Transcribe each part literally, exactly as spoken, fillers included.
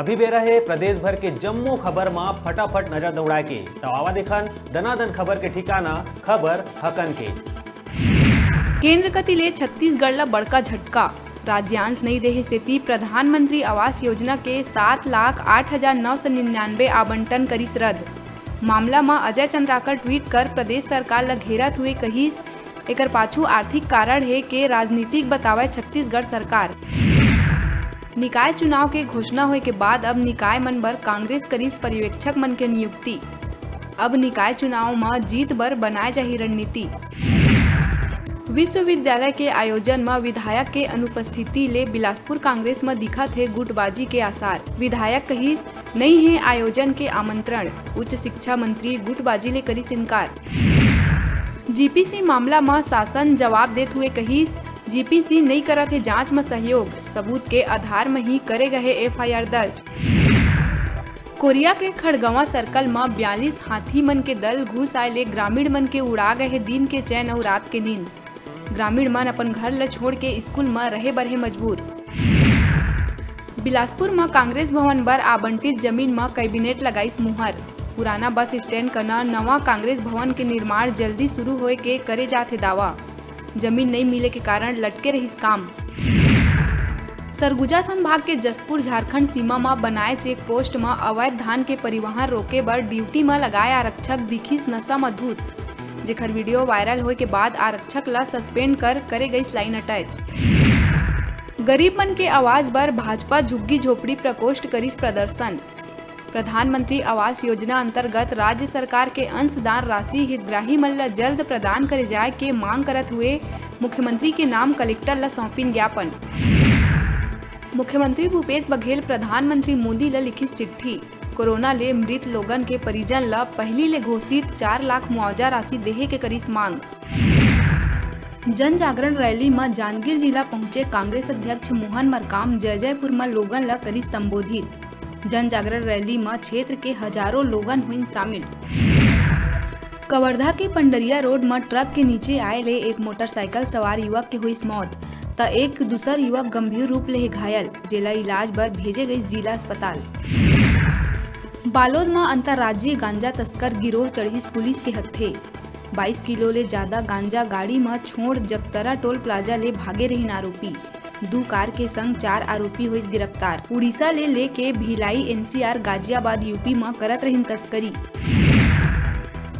अभी बेरा है प्रदेश भर के जम्मू खबर मां फटाफट नजर दौड़ा के तवावा देखन दनादन खबर के ठिकाना खबर हकन के। केंद्र कति ले छत्तीसगढ़ ला बड़का झटका, राज्यांश नहीं देहे सेती प्रधानमंत्री आवास योजना के सात लाख आठ हजार नौ सौ निन्यानवे आवंटन करिस रद्द। मामला मां अजय चंद्राकर ट्वीट कर प्रदेश सरकार ला घेरत हुए कहिस एकर पाछू आर्थिक कारण है के राजनीतिक बतावे छत्तीसगढ़ सरकार। निकाय चुनाव के घोषणा होए के बाद अब निकाय मन बर कांग्रेस करिस पर्यवेक्षक मन के नियुक्ति, अब निकाय चुनाव में जीत बर बनाए जाही रणनीति। विश्वविद्यालय के आयोजन में विधायक के अनुपस्थिति ले बिलासपुर कांग्रेस में दिखा थे गुटबाजी के आसार, विधायक कहिस नहीं है आयोजन के आमंत्रण, उच्च शिक्षा मंत्री गुटबाजी ले करिस इनकार। जीपीसी मामला में शासन जवाब देते हुए कहिस जीपीसी नहीं करा थे जांच में सहयोग, सबूत के आधार में ही करे गए एफआईआर दर्ज। कोरिया के खड़गावा सर्कल में बयालीस हाथी मन के दल घुस आए ले ग्रामीण मन के उड़ा गए दिन के चैन और रात के नींद, ग्रामीण मन अपन घर ल छोड़ के स्कूल में रहे बरहे मजबूर। बिलासपुर में कांग्रेस भवन बर आवंटित जमीन में कैबिनेट लगाइस मुहर, पुराना बस स्टैंड कना नवा कांग्रेस भवन के निर्माण जल्दी शुरू होए के करे जाते दावा, जमीन नहीं मिले के कारण लटके रहिस काम। सरगुजा संभाग के जसपुर झारखंड सीमा में बनाए चेक पोस्ट में अवैध धान के परिवहन रोके बर ड्यूटी में लगाए आरक्षक दिखिस नसा मधुत जेखर वीडियो वायरल होए के बाद आरक्षक ला सस्पेंड कर करे गई लाइन अटैच। गरीब मन के आवाज बर भाजपा झुग्गी झोपड़ी प्रकोष्ठ करिस प्रदर्शन, प्रधानमंत्री आवास योजना अंतर्गत राज्य सरकार के अंशदान राशि हितग्राही मन ला जल्द प्रदान करे जाए के मांग करत हुए मुख्यमंत्री के नाम कलेक्टर ला सौंपिन ज्ञापन। मुख्यमंत्री भूपेश बघेल प्रधानमंत्री मोदी ला लिखिस चिट्ठी, कोरोना ले मृत लोगन के परिजन ला पहली ले घोषित चार लाख मुआवजा राशि देहे के करिस मांग। जन जागरण रैली में जांजगीर जिला पहुँचे कांग्रेस अध्यक्ष मोहन मरकाम जयजयपुर में लोगन ला करिस संबोधित, जन जागरण रैली में क्षेत्र के हजारों लोगन हुई शामिल। कवर्धा के पंडरिया रोड में ट्रक के नीचे आए ले एक मोटरसाइकिल सवार युवक के हुई मौत त एक दूसर युवक गंभीर रूप ले घायल, जिला इलाज बर भेजे गई जिला अस्पताल। बालोद में अंतर्राज्यीय गांजा तस्कर गिरोह चढ़िस पुलिस के हत्थे, बाईस किलो ले ज्यादा गांजा गाड़ी में छोड़ जगतरा टोल प्लाजा ले भागे रहिन आरोपी, दो कार के संग चार आरोपी हुई गिरफ्तार। उड़ीसा ले लेके भिलाई एनसीआर गाजियाबाद यूपी में करत रहिन तस्करी।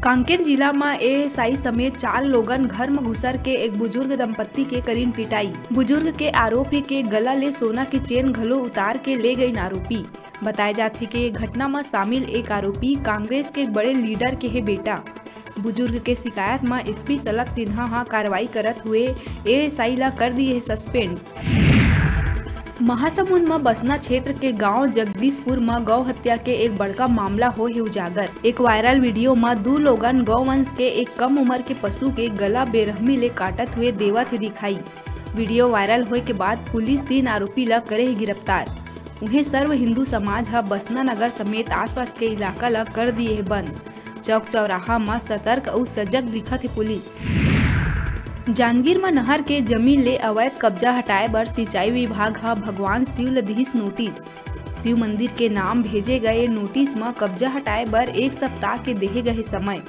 कांकेर जिला में एएसआई समेत चार लोगन घर में घुसर के एक बुजुर्ग दंपत्ति के करीन पिटाई, बुजुर्ग के आरोपी के गला ले सोना के चेन घलो उतार के ले गयी आरोपी, बताया जाथे कि घटना में शामिल एक आरोपी कांग्रेस के बड़े लीडर के है बेटा। बुजुर्ग के शिकायत में एसपी सलक सिन्हा हा कार्रवाई करत हुए एएसआई ला कर दिए सस्पेंड। महासमुंद में बसना क्षेत्र के गांव जगदीशपुर में गौ हत्या के एक बड़का मामला हो है उजागर, एक वायरल वीडियो में दो लोगन गौवंश के एक कम उम्र के पशु के गला बेरहमी ले काटत हुए देवत दिखाई, वीडियो वायरल होए के बाद पुलिस तीन आरोपी ला करे गिरफ्तार। उन्हें सर्व हिंदू समाज हा बसना नगर समेत आसपास के इलाका ला कर दिए है बंद, चौक चौराहा में सतर्क और सजग दिखत है पुलिस। जांजगीर में नहर के जमीन ले अवैध कब्जा हटाए बर सिंचाई विभाग हा भगवान शिव ल दिहिस नोटिस, शिव मंदिर के नाम भेजे गए नोटिस में कब्जा हटाए बर एक सप्ताह के देहे गए समय।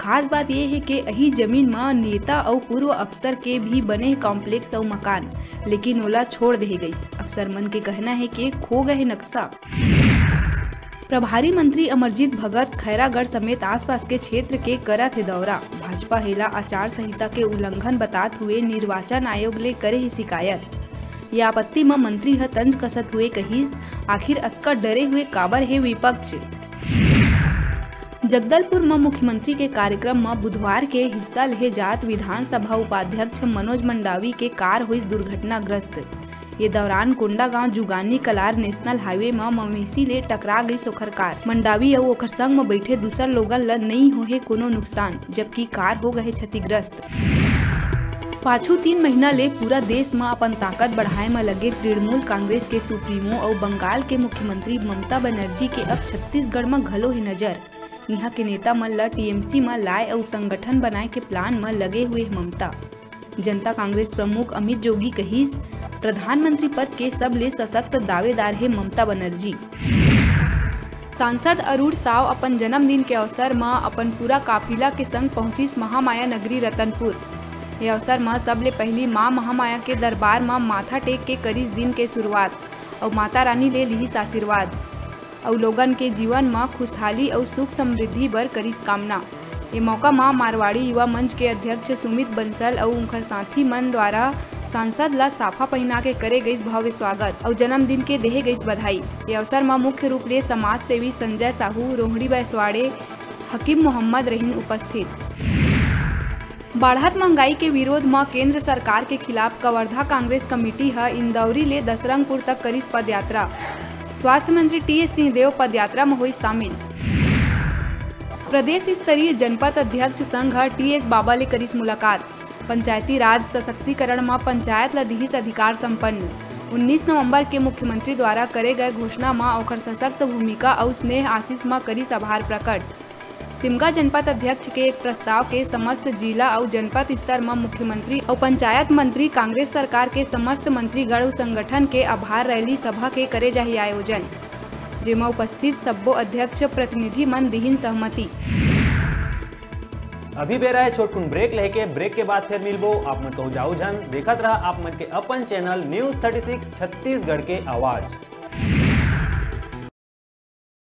खास बात यह है कि यही जमीन में नेता और पूर्व अफसर के भी बने कॉम्प्लेक्स और मकान, लेकिन ओला छोड़ देहे गयी, अफसर मन के कहना है कि खो गए नक्शा। प्रभारी मंत्री अमरजीत भगत खैरागढ़ समेत आसपास के क्षेत्र के करा थे दौरा, भाजपा हेला आचार संहिता के उल्लंघन बताते हुए निर्वाचन आयोग ले करे ही शिकायत। यह आपत्ति में मंत्री ह तंज कसत हुए कहिस आखिर अक्का डरे हुए काबर है विपक्ष। जगदलपुर में मुख्यमंत्री के कार्यक्रम में बुधवार के हिस्सा ले जात विधानसभा उपाध्यक्ष मनोज मंडावी के कार हुई दुर्घटनाग्रस्त, ये दौरान कोंडा गांव जुगानी कलार नेशनल हाईवे में मवेशी ले टकरा गई ओखर कार, मंडावी और ओखर संग में बैठे दूसर लोगन ल नहीं होहे कोनो नुकसान, जबकि कार हो गए क्षतिग्रस्त। पाछू तीन महीना ले पूरा देश में अपन ताकत बढ़ाए में लगे तृणमूल कांग्रेस के सुप्रीमो और बंगाल के मुख्यमंत्री ममता बनर्जी के अब छत्तीसगढ़ में घलो है नजर, यहाँ के नेता मन ल टीएमसी में लाए और संगठन बनाए के प्लान में लगे हुए ममता। जनता कांग्रेस प्रमुख अमित जोगी कहिस प्रधानमंत्री पद के सबले सशक्त दावेदार है ममता बनर्जी। सांसद अरुण साव अपन जन्मदिन के अवसर में अपन पूरा काफिला के संग पहुंचीस महामाया नगरी रतनपुर। ये अवसर में सबले पहली माँ महामाया के दरबार में माथा टेक के करीस दिन के शुरुआत और माता रानी ले लिहिस आशीर्वाद और लोगन के जीवन में खुशहाली और सुख समृद्धि बर करीस कामना। ये मौका में मारवाड़ी युवा मंच के अध्यक्ष सुमित बंसल और उनकर साथी मन द्वारा सांसद ला साफा पहना के करे गई भव्य स्वागत और जन्मदिन के देहे गई बधाई। ये अवसर में मुख्य रूप से समाज सेवी संजय साहू, रोहड़ी बैसवाड़े, हकीम मोहम्मद रहीन उपस्थित। बढ़त महंगाई के विरोध में केंद्र सरकार के खिलाफ कवर्धा कांग्रेस कमेटी है इंदौरी ले दसरंगपुर तक करीस पद यात्रा। स्वास्थ्य मंत्री टी एस सिंहदेव पदयात्रा में हुई शामिल। प्रदेश स्तरीय जनपद अध्यक्ष संघ टी एस बाबा ले करीस मुलाकात। पंचायती राज सशक्तिकरण में पंचायत ला दिहिस अधिकार संपन्न। उन्नीस नवंबर के मुख्यमंत्री द्वारा करे गए घोषणा में ओखर सशक्त भूमिका और स्नेह आशीष में करीस आभार प्रकट। सिमगा जनपद अध्यक्ष के एक प्रस्ताव के समस्त जिला और जनपद स्तर में मुख्यमंत्री और पंचायत मंत्री कांग्रेस सरकार के समस्त मंत्रीगण संगठन के आभार रैली सभा के करे जाही आयोजन, जेमा उपस्थित सब्बो अध्यक्ष प्रतिनिधि मन दिहिन सहमति। अभी बेरा है छोटकुन ब्रेक लेके, ब्रेक के बाद फिर मिलबो। आप मन कहू जाऊ झन देखत रहा आप मन के अपन चैनल न्यूज छत्तीसगढ़ के आवाज।